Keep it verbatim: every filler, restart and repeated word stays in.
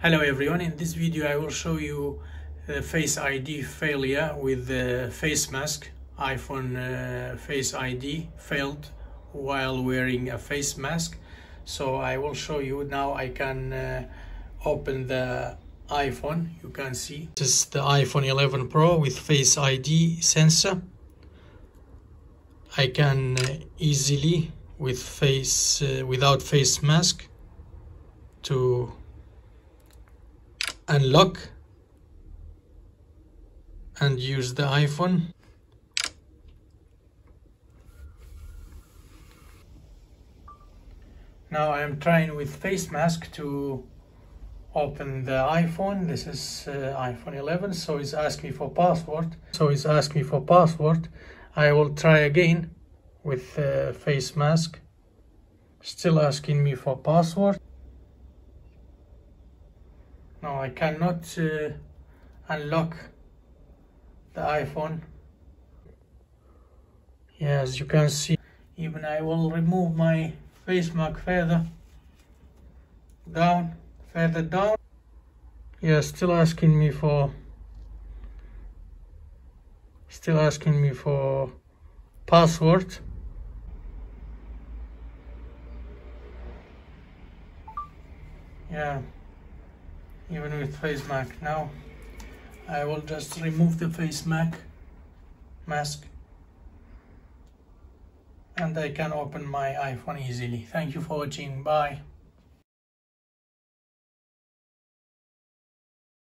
Hello everyone, in this video I will show you the Face I D failure with the face mask. iPhone uh, Face I D failed while wearing a face mask. So I will show you now. I can uh, open the iPhone. You can see this is the iPhone eleven Pro with Face I D sensor. I can easily with face uh, without face mask to unlock and use the iPhone. Now I am trying with face mask to open the iPhone. This is uh, iPhone eleven, so it's asked me for password. So it's asked me for password. I will try again with uh, face mask. Still asking me for password. No, I cannot uh, unlock the iPhone. Yeah, as you can see, even I will remove my face mask further down, further down. Yeah, still asking me for, still asking me for password. Yeah. Even with face mask. Now I will just remove the face mask mask and I can open my iPhone easily. Thank you for watching. Bye.